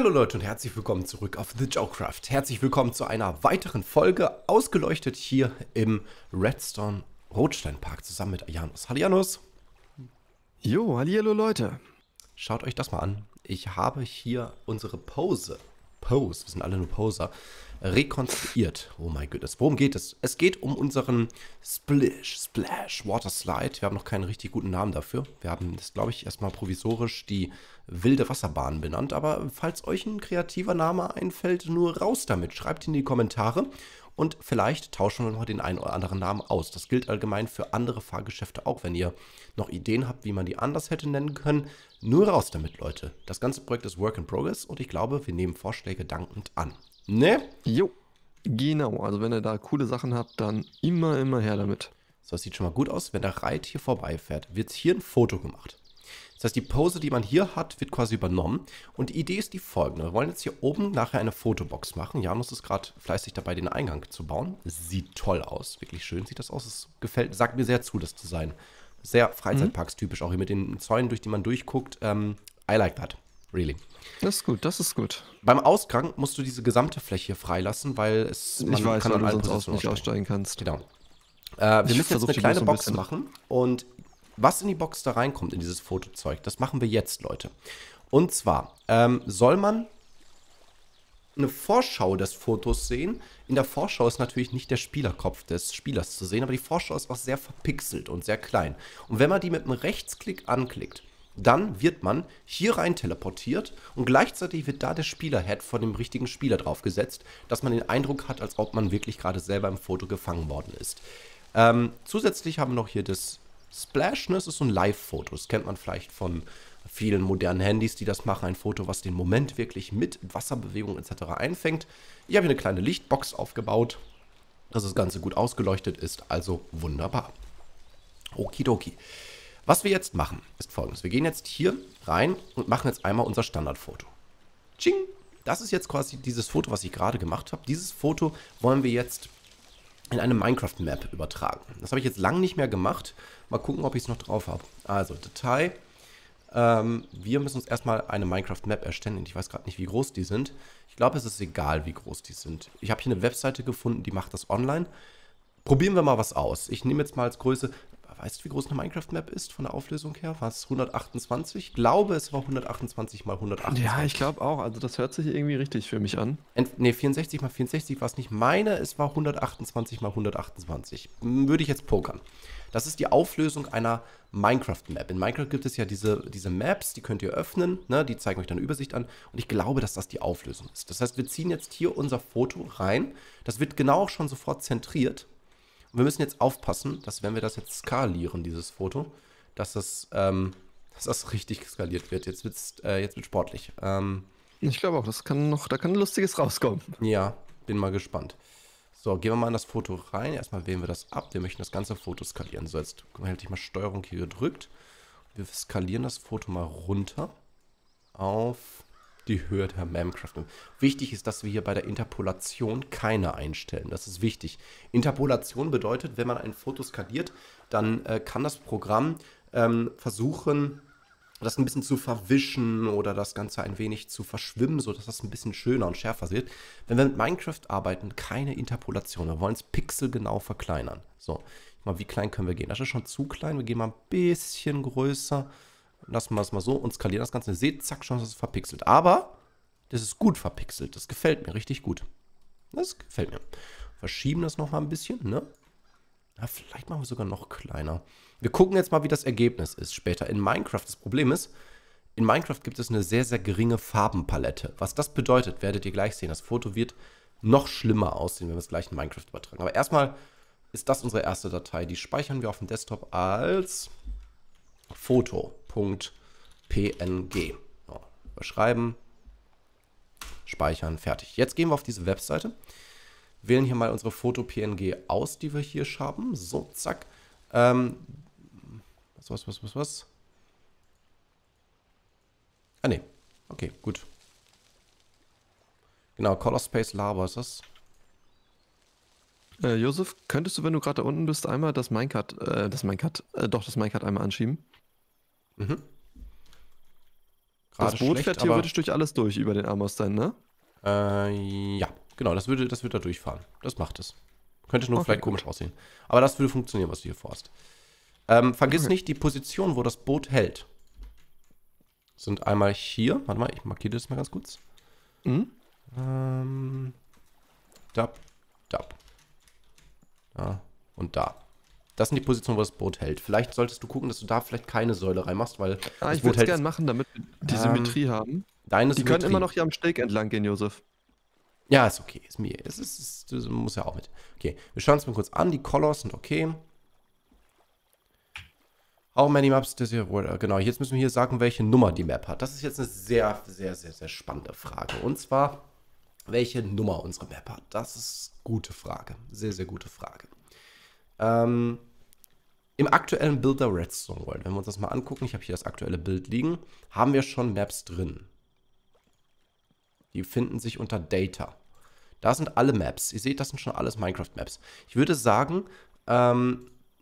Hallo Leute und herzlich willkommen zurück auf The JoCraft. Herzlich willkommen zu einer weiteren Folge, ausgeleuchtet hier im Redstone Rotsteinpark zusammen mit Janus. Hallo Janus. Jo, hallihallo Leute. Schaut euch das mal an. Ich habe hier unsere Pose, das sind alle nur Poser, rekonstruiert. Oh mein Gott, worum geht es? Es geht um unseren Splash, Water Slide. Wir haben noch keinen richtig guten Namen dafür. Wir haben das, glaube ich, erstmal provisorisch die Wilde Wasserbahn benannt. Aber falls euch ein kreativer Name einfällt, nur raus damit. Schreibt ihn in die Kommentare und vielleicht tauschen wir noch den einen oder anderen Namen aus. Das gilt allgemein für andere Fahrgeschäfte auch. Wenn ihr noch Ideen habt, wie man die anders hätte nennen können, nur raus damit, Leute. Das ganze Projekt ist Work in Progress und ich glaube, wir nehmen Vorschläge dankend an. Ne? Jo, genau. Also wenn ihr da coole Sachen habt, dann immer her damit. So, das sieht schon mal gut aus. Wenn der Reit hier vorbeifährt, wird hier ein Foto gemacht. Das heißt, die Pose, die man hier hat, wird quasi übernommen. Und die Idee ist die folgende. Wir wollen jetzt hier oben nachher eine Fotobox machen. Janus ist gerade fleißig dabei, den Eingang zu bauen. Sieht toll aus. Wirklich schön sieht das aus. Es gefällt, sagt mir sehr zu, das zu sein. Sehr Freizeitparkstypisch, auch hier mit den Zäunen, durch die man durchguckt. I like that. Really. Das ist gut, das ist gut. Beim Ausgang musst du diese gesamte Fläche freilassen, weil es... Ich weiß, weil du sonst nicht aussteigen kannst. Genau. Wir müssen jetzt eine kleine Box machen und... Was in die Box da reinkommt, in dieses Fotozeug, das machen wir jetzt, Leute. Und zwar soll man eine Vorschau des Fotos sehen. In der Vorschau ist natürlich nicht der Spielerkopf des Spielers zu sehen, aber die Vorschau ist auch sehr verpixelt und sehr klein. Und wenn man die mit einem Rechtsklick anklickt, dann wird man hier rein teleportiert und gleichzeitig wird da der Spielerhead von dem richtigen Spieler draufgesetzt, dass man den Eindruck hat, als ob man wirklich gerade selber im Foto gefangen worden ist. Zusätzlich haben wir noch hier das... Splash, ne? Das ist so ein Live-Foto. Das kennt man vielleicht von vielen modernen Handys, die das machen. Ein Foto, was den Moment wirklich mit Wasserbewegung etc. einfängt. Ich habe hier eine kleine Lichtbox aufgebaut, dass das Ganze gut ausgeleuchtet ist. Also wunderbar. Okidoki. Was wir jetzt machen, ist folgendes. Wir gehen jetzt hier rein und machen jetzt einmal unser Standardfoto. Tsching! Das ist jetzt quasi dieses Foto, was ich gerade gemacht habe. Dieses Foto wollen wir jetzt in eine Minecraft-Map übertragen. Das habe ich jetzt lange nicht mehr gemacht. Mal gucken, ob ich es noch drauf habe. Also, Datei. Wir müssen uns erstmal eine Minecraft-Map erstellen. Ich weiß gerade nicht, wie groß die sind. Ich glaube, es ist egal, wie groß die sind. Ich habe hier eine Webseite gefunden, die macht das online. Probieren wir mal was aus. Ich nehme jetzt mal als Größe... Weißt du, wie groß eine Minecraft-Map ist von der Auflösung her? War es 128? Ich glaube, es war 128 mal 128. Ja, ich glaube auch. Also das hört sich irgendwie richtig für mich an. Ne, 64 mal 64 war es nicht. Meine, es war 128 mal 128. Würde ich jetzt pokern. Das ist die Auflösung einer Minecraft-Map. In Minecraft gibt es ja diese Maps, die könnt ihr öffnen. Ne? Die zeigen euch dann eine Übersicht an. Und ich glaube, dass das die Auflösung ist. Das heißt, wir ziehen jetzt hier unser Foto rein. Das wird genau auch schon sofort zentriert. Und wir müssen jetzt aufpassen, dass wenn wir das jetzt skalieren, dieses Foto, dass das richtig skaliert wird. Jetzt wird sportlich. Ich glaube auch, das kann noch, da kann Lustiges rauskommen. Ja, bin mal gespannt. So, gehen wir mal in das Foto rein. Erstmal wählen wir das ab. Wir möchten das ganze Foto skalieren. So, jetzt hält ich mal Steuerung hier gedrückt. Wir skalieren das Foto mal runter auf die Höhe der Minecraft. Wichtig ist, dass wir hier bei der Interpolation keine einstellen. Das ist wichtig. Interpolation bedeutet, wenn man ein Foto skaliert, dann kann das Programm versuchen, das ein bisschen zu verwischen oder das Ganze ein wenig zu verschwimmen, sodass das ein bisschen schöner und schärfer wird. Wenn wir mit Minecraft arbeiten, keine Interpolation. Wir wollen es pixelgenau verkleinern. So, mal, wie klein können wir gehen? Das ist schon zu klein. Wir gehen mal ein bisschen größer. Lassen wir es mal so und skalieren das Ganze. Ihr seht, zack, schon ist es verpixelt. Aber das ist gut verpixelt. Das gefällt mir richtig gut. Das gefällt mir. Verschieben das nochmal ein bisschen, ne? Ja, vielleicht machen wir sogar noch kleiner. Wir gucken jetzt mal, wie das Ergebnis ist später. In Minecraft, das Problem ist, in Minecraft gibt es eine sehr, sehr geringe Farbenpalette. Was das bedeutet, werdet ihr gleich sehen. Das Foto wird noch schlimmer aussehen, wenn wir es gleich in Minecraft übertragen. Aber erstmal ist das unsere erste Datei. Die speichern wir auf dem Desktop als... Foto.png. So, überschreiben, speichern, fertig. Jetzt gehen wir auf diese Webseite, wählen hier mal unsere Foto.png aus, die wir hier haben. So, zack. Was? Ah, ne. Okay, gut. Genau, Color Space Lava ist das. Josef, könntest du, wenn du gerade da unten bist, einmal das Minecart einmal anschieben? Mhm. Das Boot fährt theoretisch durch alles durch über den Armorstein, ne? Ja, genau, das würde da durchfahren. Das macht es. Könnte nur vielleicht komisch aussehen. Aber das würde funktionieren, was du hier vorhast. Vergiss nicht die Position, wo das Boot hält. Sind einmal hier. Warte mal, ich markiere das mal ganz kurz. Mhm. Da und da. Das sind die Positionen, wo das Boot hält. Vielleicht solltest du gucken, dass du da vielleicht keine Säule reinmachst, weil ich würde es gerne machen, damit wir die Symmetrie haben. Deine Symmetrie. Die können immer noch hier am Steg entlang gehen, Josef. Ja, ist okay. Ist mir. Das muss ja auch mit. Okay, wir schauen uns mal kurz an. Die Colors sind okay. Auch Many-Maps. Genau, jetzt müssen wir hier sagen, welche Nummer die Map hat. Das ist jetzt eine sehr, sehr, sehr, sehr spannende Frage. Und zwar, welche Nummer unsere Map hat. Das ist eine gute Frage. Sehr, sehr gute Frage. Im aktuellen Build der Redstone World, wenn wir uns das mal angucken, ich habe hier das aktuelle Build liegen, haben wir schon Maps drin. Die finden sich unter Data. Da sind alle Maps. Ihr seht, das sind schon alles Minecraft-Maps. Ich würde sagen,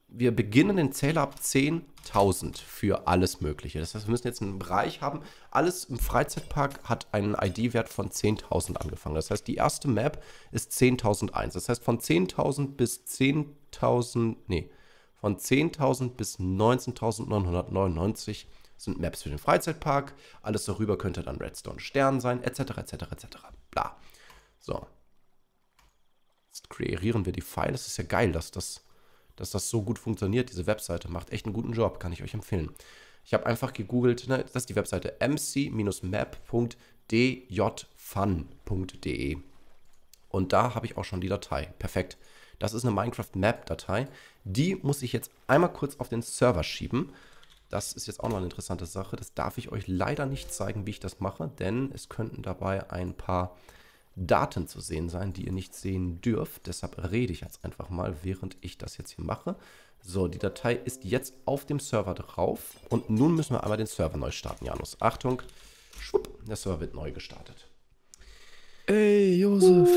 wir beginnen den Zähler ab 10.000 für alles Mögliche. Das heißt, wir müssen jetzt einen Bereich haben. Alles im Freizeitpark hat einen ID-Wert von 10.000 angefangen. Das heißt, die erste Map ist 10.001. Das heißt, von 10.000 bis 10.000, nee, von 10.000 bis 19.999 sind Maps für den Freizeitpark. Alles darüber könnte dann Redstone Stern sein, etc., etc., etc., bla. So. Jetzt kreieren wir die Files. Das ist ja geil, dass das so gut funktioniert. Diese Webseite macht echt einen guten Job, kann ich euch empfehlen. Ich habe einfach gegoogelt, ne, das ist die Webseite mc-map.djfun.de und da habe ich auch schon die Datei. Perfekt. Das ist eine Minecraft-Map-Datei. Die muss ich jetzt einmal kurz auf den Server schieben. Das ist jetzt auch noch eine interessante Sache. Das darf ich euch leider nicht zeigen, wie ich das mache, denn es könnten dabei ein paar Daten zu sehen sein, die ihr nicht sehen dürft. Deshalb rede ich jetzt einfach mal, während ich das jetzt hier mache. So, die Datei ist jetzt auf dem Server drauf. Und nun müssen wir einmal den Server neu starten, Janus. Achtung, schwupp, der Server wird neu gestartet. Ey, Josef.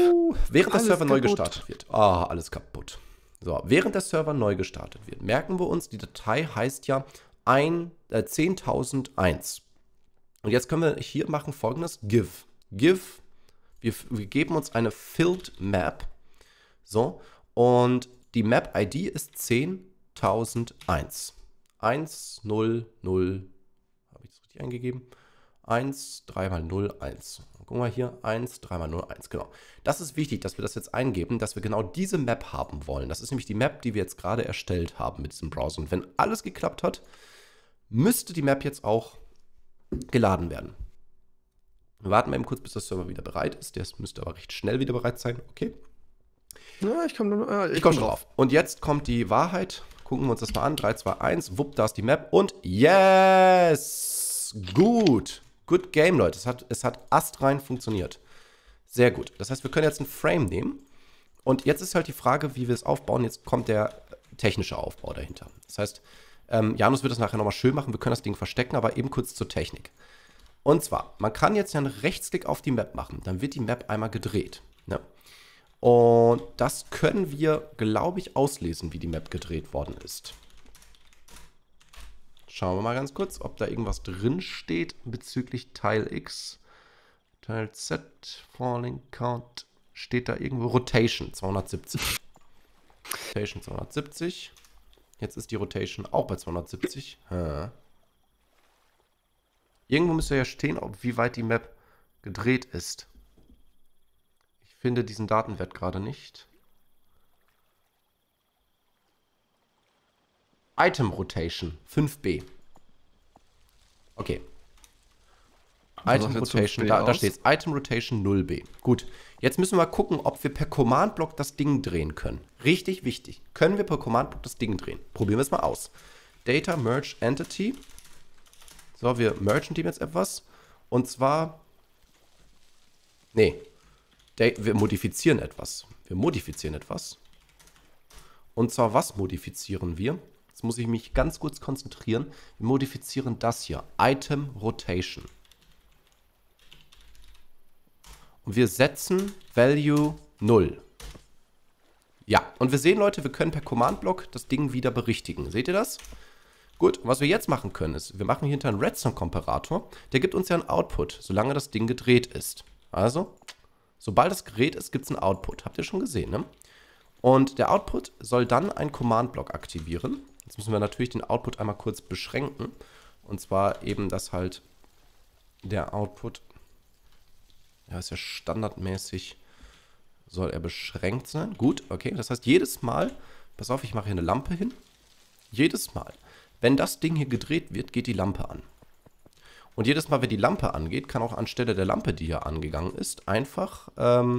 Während der Server neu gestartet wird. Ah, alles kaputt. So, während der Server neu gestartet wird, merken wir uns, die Datei heißt ja 10.001. Und jetzt können wir hier machen folgendes. Give. Wir geben uns eine Filled Map. So, und die Map-ID ist 10.001. 100. Habe ich das richtig eingegeben? 1, 3 mal 0, 1. Gucken wir hier, 1, 3 mal 0, 1, genau. Das ist wichtig, dass wir das jetzt eingeben, dass wir genau diese Map haben wollen. Das ist nämlich die Map, die wir jetzt gerade erstellt haben mit diesem Browser. Und wenn alles geklappt hat, müsste die Map jetzt auch geladen werden. Wir warten mal eben kurz, bis der Server wieder bereit ist. Der müsste aber recht schnell wieder bereit sein. Okay. Ja, ich komme schon drauf. Und jetzt kommt die Wahrheit. Gucken wir uns das mal an. 3, 2, 1. Wupp, da ist die Map. Und yes! Gut. Good game, Leute. Es hat astrein funktioniert. Sehr gut. Das heißt, wir können jetzt ein Frame nehmen. Und jetzt ist halt die Frage, wie wir es aufbauen. Jetzt kommt der technische Aufbau dahinter. Das heißt, Janus wird das nachher nochmal schön machen. Wir können das Ding verstecken, aber eben kurz zur Technik. Und zwar, man kann jetzt ja einen Rechtsklick auf die Map machen. Dann wird die Map einmal gedreht. Ne? Und das können wir, glaube ich, auslesen, wie die Map gedreht worden ist. Schauen wir mal ganz kurz, ob da irgendwas drin steht bezüglich Teil X. Teil Z, Falling Count, steht da irgendwo. Rotation 270. Rotation 270. Jetzt ist die Rotation auch bei 270. Hm. Irgendwo müsste ja stehen, wie weit die Map gedreht ist. Ich finde diesen Datenwert gerade nicht. Item Rotation 5b. Okay. Item Rotation, da steht es. Item Rotation 0b. Gut. Jetzt müssen wir mal gucken, ob wir per Command Block das Ding drehen können. Richtig wichtig. Können wir per Command Block das Ding drehen? Probieren wir es mal aus. Data Merge Entity. So, wir mergen dem jetzt etwas. Und zwar... Nee. Wir modifizieren etwas. Wir modifizieren etwas. Und zwar, was modifizieren wir? Jetzt muss ich mich ganz kurz konzentrieren. Wir modifizieren das hier. Item Rotation. Und wir setzen Value 0. Ja. Und wir sehen, Leute, wir können per Command Block das Ding wieder berichtigen. Seht ihr das? Gut, was wir jetzt machen können ist, wir machen hier hinter einen Redstone-Komparator. Der gibt uns ja einen Output, solange das Ding gedreht ist. Also, sobald das Gerät ist, gibt es einen Output. Habt ihr schon gesehen, ne? Und der Output soll dann einen Command-Block aktivieren. Jetzt müssen wir natürlich den Output einmal kurz beschränken. Und zwar eben, dass halt der Output, ja, ist ja standardmäßig, soll er beschränkt sein. Gut, okay, das heißt jedes Mal, pass auf, ich mache hier eine Lampe hin. Jedes Mal, wenn das Ding hier gedreht wird, geht die Lampe an. Und jedes Mal, wenn die Lampe angeht, kann auch anstelle der Lampe, die hier angegangen ist, einfach, ach,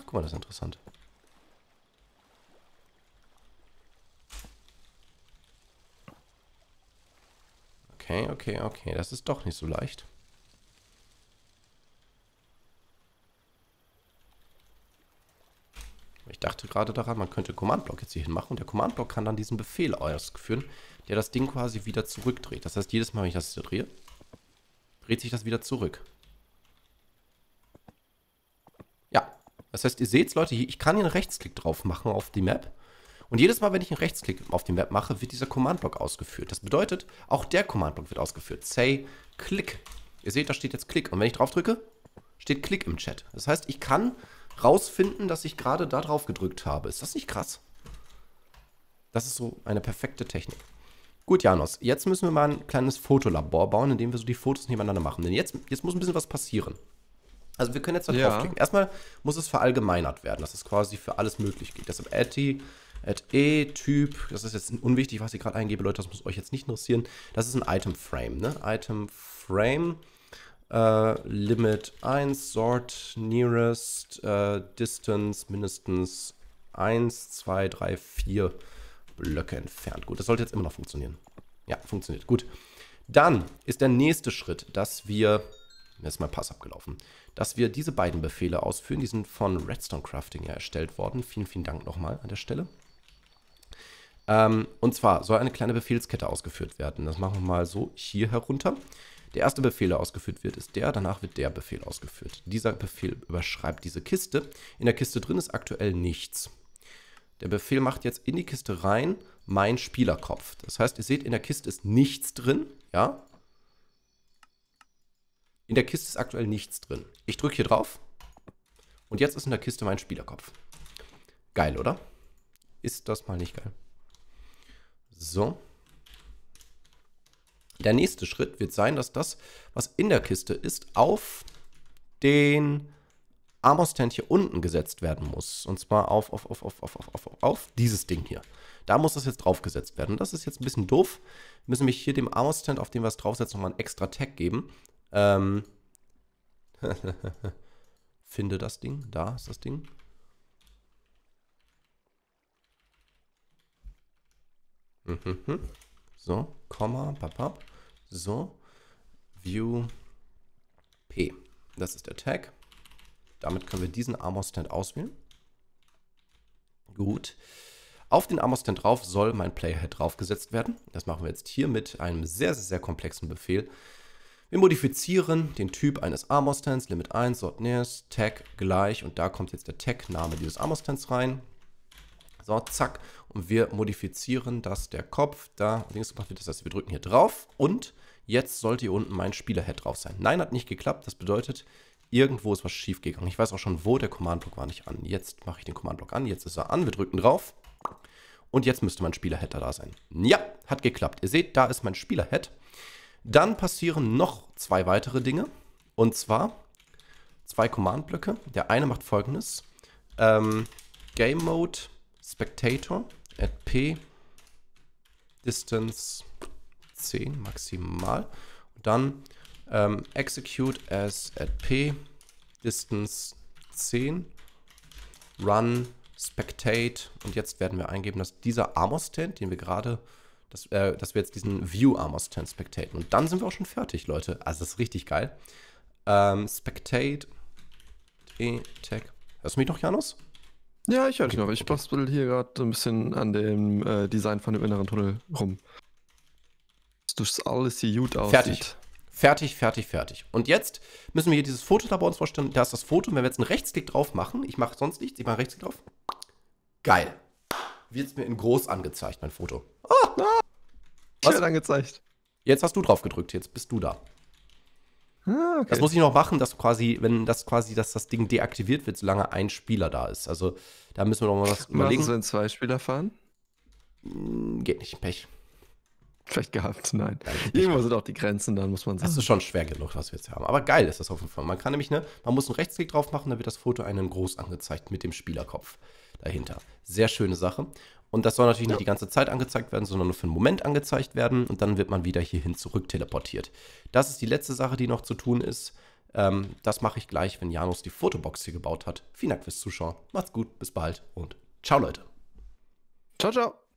guck mal, das ist interessant. Okay, okay, okay, das ist doch nicht so leicht. Ich dachte gerade daran, man könnte Command-Block jetzt hier hin machen und der Command-Block kann dann diesen Befehl ausführen, der das Ding quasi wieder zurückdreht. Das heißt, jedes Mal, wenn ich das drehe, dreht sich das wieder zurück. Ja, das heißt, ihr seht es, Leute, ich kann hier einen Rechtsklick drauf machen auf die Map und jedes Mal, wenn ich einen Rechtsklick auf die Map mache, wird dieser Command-Block ausgeführt. Das bedeutet, auch der Command-Block wird ausgeführt. Say, Click. Ihr seht, da steht jetzt Click und wenn ich drauf drücke, steht Click im Chat. Das heißt, ich kann rausfinden, dass ich gerade da drauf gedrückt habe. Ist das nicht krass? Das ist so eine perfekte Technik. Gut, Janus, jetzt müssen wir mal ein kleines Fotolabor bauen, in dem wir so die Fotos nebeneinander machen. Denn jetzt muss ein bisschen was passieren. Also wir können jetzt da draufklicken. Erstmal muss es verallgemeinert werden, dass es quasi für alles möglich geht. Deshalb Typ, das ist jetzt unwichtig, was ich gerade eingebe, Leute, das muss euch jetzt nicht interessieren. Das ist ein Item Frame, ne? Item Frame. Limit 1, Sort, Nearest, Distance, mindestens 1, 2, 3, 4 Blöcke entfernt. Gut, das sollte jetzt immer noch funktionieren. Ja, funktioniert. Gut. Dann ist der nächste Schritt, dass wir, jetzt ist mein Pass abgelaufen, dass wir diese beiden Befehle ausführen. Die sind von Redstone Crafting ja erstellt worden. Vielen, vielen Dank nochmal an der Stelle. Und zwar soll eine kleine Befehlskette ausgeführt werden. Das machen wir mal so hier herunter. Der erste Befehl, der ausgeführt wird, ist der, danach wird der Befehl ausgeführt. Dieser Befehl überschreibt diese Kiste. In der Kiste drin ist aktuell nichts. Der Befehl macht jetzt in die Kiste rein, mein Spielerkopf. Das heißt, ihr seht, in der Kiste ist nichts drin, ja. In der Kiste ist aktuell nichts drin. Ich drücke hier drauf und jetzt ist in der Kiste mein Spielerkopf. Geil, oder? Ist das mal nicht geil? So. Der nächste Schritt wird sein, dass das, was in der Kiste ist, auf den Armor-Stand hier unten gesetzt werden muss. Und zwar auf dieses Ding hier. Da muss das jetzt draufgesetzt werden. Und das ist jetzt ein bisschen doof. Wir müssen nämlich hier dem Armor-Stand, auf dem wir es draufsetzen, nochmal einen extra Tag geben. Finde das Ding. Da ist das Ding. So, Komma, papap, so, View P. Das ist der Tag. Damit können wir diesen Armor-Stand auswählen. Gut. Auf den Armor-Stand drauf soll mein Playhead draufgesetzt werden. Das machen wir jetzt hier mit einem sehr, sehr, sehr komplexen Befehl. Wir modifizieren den Typ eines Armor-Stands, Limit 1, Sort Nearest, Tag gleich. Und da kommt jetzt der Tag-Name dieses Armor-Stands rein. So, zack. Und wir modifizieren, dass der Kopf da links gemacht wird. Das heißt, wir drücken hier drauf und jetzt sollte hier unten mein Spielerhead drauf sein. Nein, hat nicht geklappt. Das bedeutet, irgendwo ist was schief gegangen. Ich weiß auch schon, wo der Command-Block war nicht an. Jetzt mache ich den Command-Block an. Jetzt ist er an. Wir drücken drauf und jetzt müsste mein Spielerhead da sein. Ja, hat geklappt. Ihr seht, da ist mein Spielerhead. Dann passieren noch zwei weitere Dinge und zwar zwei Command-Blöcke. Der eine macht folgendes. Game Mode Spectator at P Distance 10 maximal und dann execute as at P Distance 10 run spectate und jetzt werden wir eingeben, dass dieser Armor Stand, den wir gerade, dass wir jetzt diesen View Armor Stand spectaten und dann sind wir auch schon fertig, Leute. Also das ist richtig geil. Spectate Tag. Hörst du mich noch, Janus? Ja, ich höre dich noch. Ich bastel hier gerade ein bisschen an dem Design von dem inneren Tunnel rum. Dass alles hier gut aussieht. Fertig. Fertig, fertig, fertig. Und jetzt müssen wir hier dieses Foto da bei uns vorstellen. Da ist das Foto. Und wenn wir jetzt einen Rechtsklick drauf machen, ich mache sonst nichts, ich mache einen Rechtsklick drauf. Geil. Wird es mir in groß angezeigt, mein Foto. Oh, ah. Was hat angezeigt? Jetzt hast du drauf gedrückt, jetzt bist du da. Ah, okay. Das muss ich noch machen, dass quasi, wenn das quasi, dass das Ding deaktiviert wird, solange ein Spieler da ist. Also da müssen wir noch mal was überlegen. Müssen wir in 2 Spieler fahren? Geht nicht, Pech. Vielleicht gehabt, nein. Irgendwo sind auch die Grenzen, dann muss man sagen. Das ist schon schwer genug, was wir jetzt haben. Aber geil ist das auf jeden Fall. Man kann nämlich, ne, man muss einen Rechtsklick drauf machen, dann wird das Foto einem groß angezeigt mit dem Spielerkopf dahinter. Sehr schöne Sache. Und das soll natürlich nicht die ganze Zeit angezeigt werden, sondern nur für einen Moment angezeigt werden. Und dann wird man wieder hierhin zurück teleportiert. Das ist die letzte Sache, die noch zu tun ist. Das mache ich gleich, wenn Janus die Fotobox hier gebaut hat. Vielen Dank fürs Zuschauen. Macht's gut, bis bald und ciao, Leute. Ciao, ciao.